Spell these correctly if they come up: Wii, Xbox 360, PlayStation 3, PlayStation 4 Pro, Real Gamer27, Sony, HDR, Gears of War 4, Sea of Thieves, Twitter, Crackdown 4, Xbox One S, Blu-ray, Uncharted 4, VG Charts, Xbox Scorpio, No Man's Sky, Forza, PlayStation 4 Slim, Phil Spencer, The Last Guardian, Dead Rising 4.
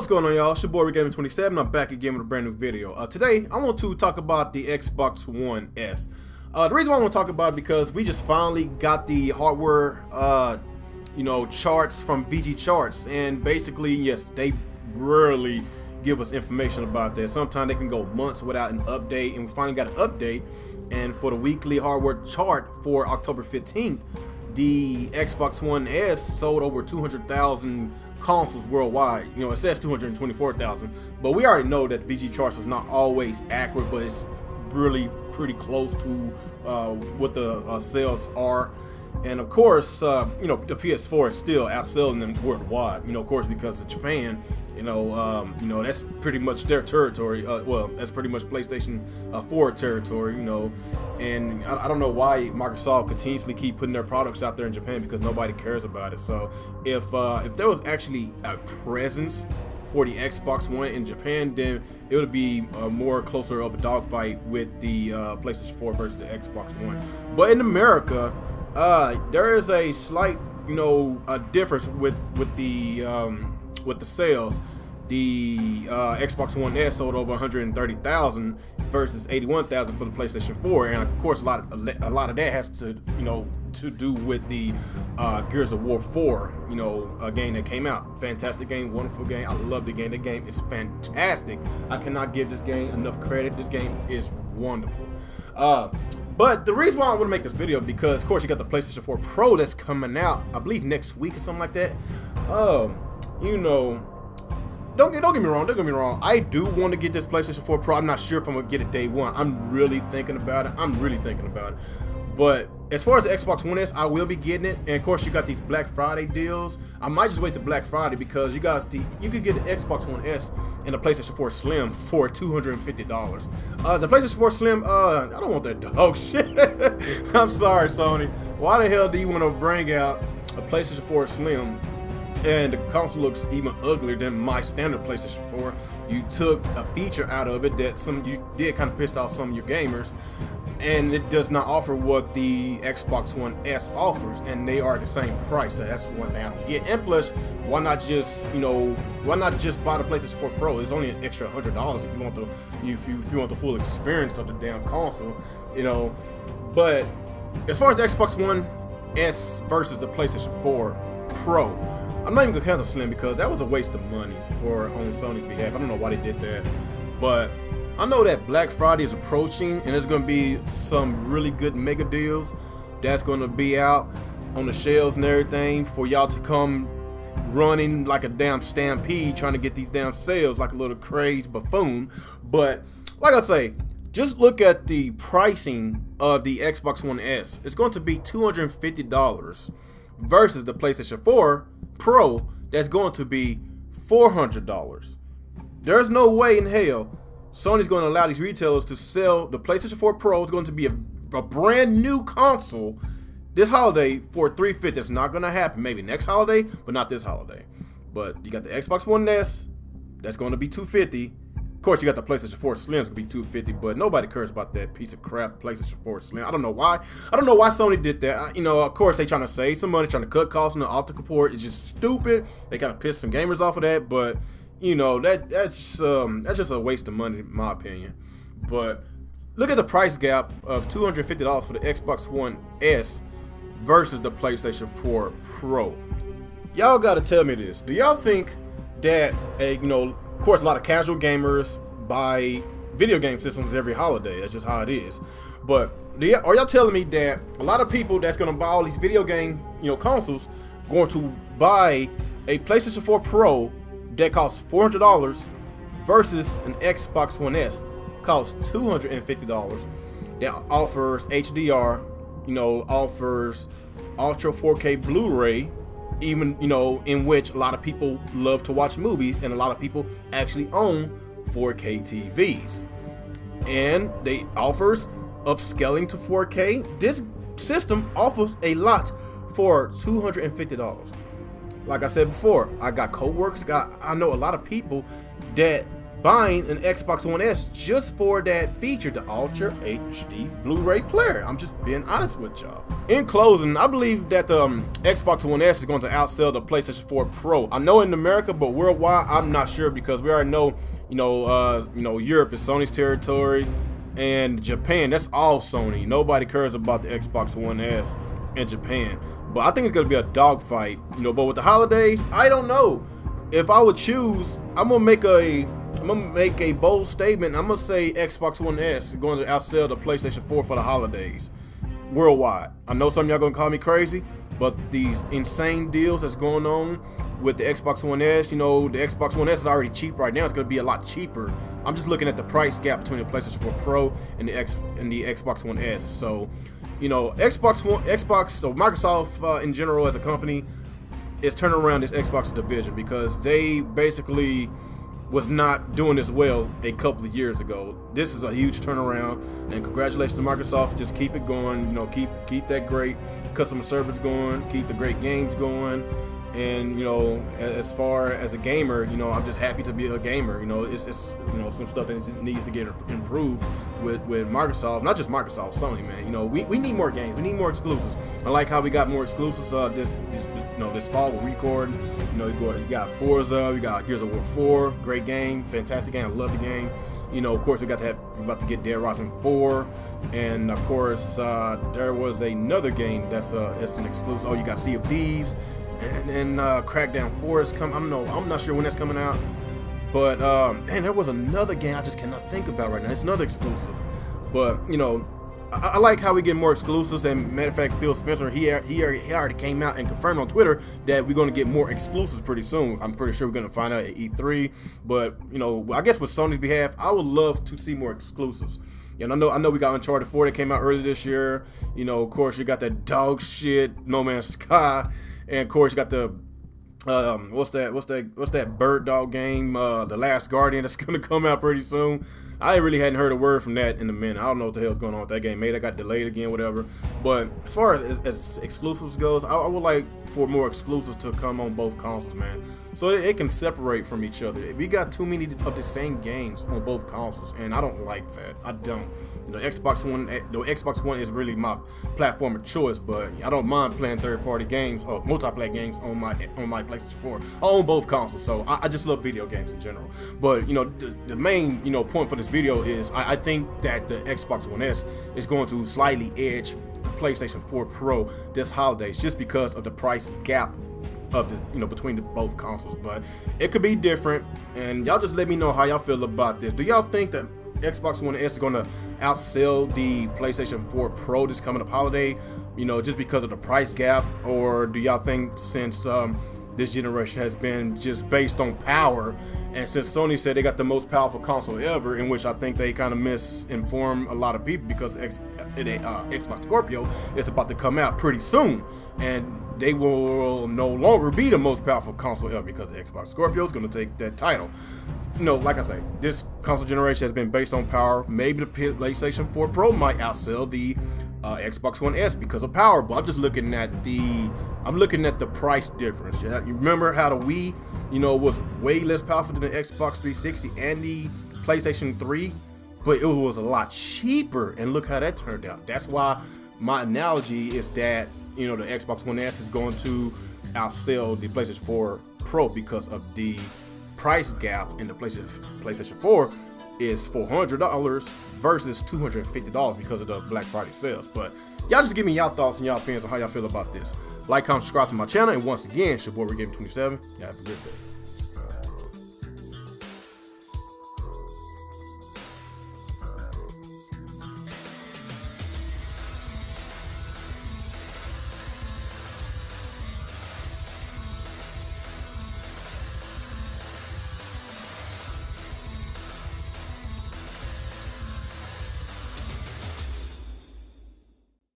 What's going on, y'all? It's your boy Real Gamer27. I'm back again with a brand new video. Today I want to talk about the Xbox One S. The reason why I want to talk about it because we just finally got the hardware, you know, charts from VG Charts, and basically, yes, they rarely give us information about that. Sometimes they can go months without an update, and we finally got an update. And for the weekly hardware chart for October 15th, the Xbox One S sold over 200,000 consoles worldwide. You know, it says 224,000, but we already know that VG Charts is not always accurate, but it's really pretty close to what the sales are. And of course, you know, the PS4 is still outselling them worldwide, you know, of course, because of Japan, you know, that's pretty much their territory. Well, that's pretty much PlayStation 4 territory, you know, and I don't know why Microsoft continuously keep putting their products out there in Japan, because nobody cares about it. So if there was actually a presence for the Xbox One in Japan, then it would be more closer of a dogfight with the PlayStation 4 versus the Xbox One. But in America, there is a slight, you know, difference with the sales. The Xbox One S sold over 130,000 versus 81,000 for the PlayStation 4, and of course, a lot of that has to, you know, to do with the Gears of War 4, you know, a game that came out. Fantastic game, wonderful game. I love the game. The game is fantastic. I cannot give this game enough credit. This game is wonderful. But the reason why I want to make this video, because of course you got the PlayStation 4 Pro that's coming out, I believe next week or something like that. You know, don't get me wrong. Don't get me wrong. I do want to get this PlayStation 4 Pro. I'm not sure if I'm gonna get it day one. I'm really thinking about it. But as far as the Xbox One S, I will be getting it. And of course, you got these Black Friday deals. I might just wait to Black Friday, because you got the, you could get the Xbox One S and the PlayStation 4 Slim for $250. The PlayStation 4 Slim, I don't want that dog shit. I'm sorry, Sony. Why the hell do you want to bring out a PlayStation 4 Slim? And the console looks even uglier than my standard PlayStation 4. You took a feature out of it that some, you did kind of pissed off some of your gamers, and it does not offer what the Xbox One S offers, and they are the same price. So that's one thing I don't get. And plus, why not just, you know, why not just buy the PlayStation 4 Pro? It's only an extra $100 if you want the if you want the full experience of the damn console, you know. But as far as the Xbox One S versus the PlayStation 4 Pro, I'm not even gonna count the Slim, because that was a waste of money for on Sony's behalf. I don't know why they did that, but I know that Black Friday is approaching, and there's gonna be some really good mega deals that's gonna be out on the shelves and everything for y'all to come running like a damn stampede trying to get these damn sales like a little crazed buffoon. But like I say, just look at the pricing of the Xbox One S. It's going to be $250 versus the PlayStation 4 Pro that's going to be $400. There's no way in hell Sony's going to allow these retailers to sell the PlayStation 4 Pro. Is going to be a brand new console this holiday for $350. That's not going to happen. Maybe next holiday, but not this holiday. But you got the Xbox One S that's going to be $250. Of course, you got the PlayStation 4 Slim's gonna be $250, but nobody cares about that piece of crap PlayStation 4 Slim. I don't know why. I don't know why Sony did that. You know, of course, they trying to save some money, trying to cut costs on the optical port. It's just stupid. They kind of pissed some gamers off of that, but you know, that's just a waste of money, in my opinion. But look at the price gap of $250 for the Xbox One S versus the PlayStation 4 Pro. Y'all gotta tell me this. Do y'all think that a, you know, of course, a lot of casual gamers buy video game systems every holiday. That's just how it is. But are y'all telling me that a lot of people that's going to buy all these video game, you know, consoles, going to buy a PlayStation 4 Pro that costs $400 versus an Xbox One S costs $250 that offers HDR, you know, offers Ultra 4K Blu-ray, even, you know, in which a lot of people love to watch movies, and a lot of people actually own 4K TVs, and they offers upscaling to 4K. This system offers a lot for $250. Like I said before, I got co-workers, I know a lot of people that buying an Xbox One S just for that feature to alter HD Blu-ray player. I'm just being honest with y'all. In closing, I believe that the Xbox One S is going to outsell the PlayStation 4 Pro. I know in America, but worldwide, I'm not sure, because we already know, Europe is Sony's territory, and Japan, that's all Sony. Nobody cares about the Xbox One S in Japan. But I think it's gonna be a dogfight, But with the holidays, I don't know. If I would choose, I'm gonna make a bold statement. I'm gonna say Xbox One S is going to outsell the PlayStation 4 for the holidays worldwide. I know some of y'all gonna call me crazy, but these insane deals that's going on with the Xbox One S, the Xbox One S is already cheap right now. It's gonna be a lot cheaper. I'm just looking at the price gap between the PlayStation 4 Pro and the Xbox One S. So, Microsoft in general as a company is turning around this Xbox division, because they basically was not doing as well a couple of years ago. This is a huge turnaround, and congratulations to Microsoft. Just keep it going, keep that great customer service going, keep the great games going. And as far as a gamer, I'm just happy to be a gamer. It's some stuff that needs to get improved with Microsoft, not just Microsoft, Sony, man. We need more games, we need more exclusives. I like how we got more exclusives this fall. We're recording, you got Forza, you got Gears of War 4, great game, fantastic game, I love the game. Of course, we're about to get Dead Rising 4, and of course there was another game that's an exclusive. Oh, you got Sea of Thieves. And then Crackdown 4 is coming. I'm not sure when that's coming out. But and there was another game I just cannot think about right now. It's another exclusive. But I like how we get more exclusives. And matter of fact, Phil Spencer, he already came out and confirmed on Twitter that we're gonna get more exclusives pretty soon. I'm pretty sure we're gonna find out at E3. But I guess with Sony's behalf, I would love to see more exclusives. And I know we got Uncharted 4 that came out earlier this year. Of course, you got that dog shit No Man's Sky. And of course, you got the what's that bird dog game, The Last Guardian, that's gonna come out pretty soon. I really hadn't heard a word from that in a minute. I don't know what the hell's going on with that game. Maybe that got delayed again, whatever. But as far as exclusives goes, I would like for more exclusives to come on both consoles, man. So it can separate from each other. We got too many of the same games on both consoles, and I don't like that. I don't. The Xbox One is really my platform of choice, but I don't mind playing third-party games or multiplayer games on my PlayStation 4. I own both consoles, so I just love video games in general. But the main point for this video is I think that the Xbox One S is going to slightly edge the PlayStation 4 Pro this holidays, just because of the price gap of the, between the both consoles. But it could be different, and y'all just let me know how y'all feel about this. Do y'all think that Xbox One S is going to outsell the PlayStation 4 Pro this coming up holiday, just because of the price gap? Or do y'all think, since this generation has been just based on power, and since Sony said they got the most powerful console ever, in which I think they kind of misinform a lot of people, because the Xbox Scorpio is about to come out pretty soon, and they will no longer be the most powerful console ever, because the Xbox Scorpio is going to take that title. Like I say, this console generation has been based on power. Maybe the PlayStation 4 Pro might outsell the Xbox One S because of power, but I'm just looking at the price difference. Yeah? You remember how the Wii, was way less powerful than the Xbox 360 and the PlayStation 3, but it was a lot cheaper, and look how that turned out. That's why my analogy is that the Xbox One S is going to outsell the PlayStation 4 Pro because of the price gap. In the PlayStation 4 is $400 versus $250 because of the Black Friday sales. But y'all just give me y'all thoughts and y'all opinions on how y'all feel about this. Like, comment, subscribe to my channel, and once again, it's your boy Real Gamer27. Y'all have a good day.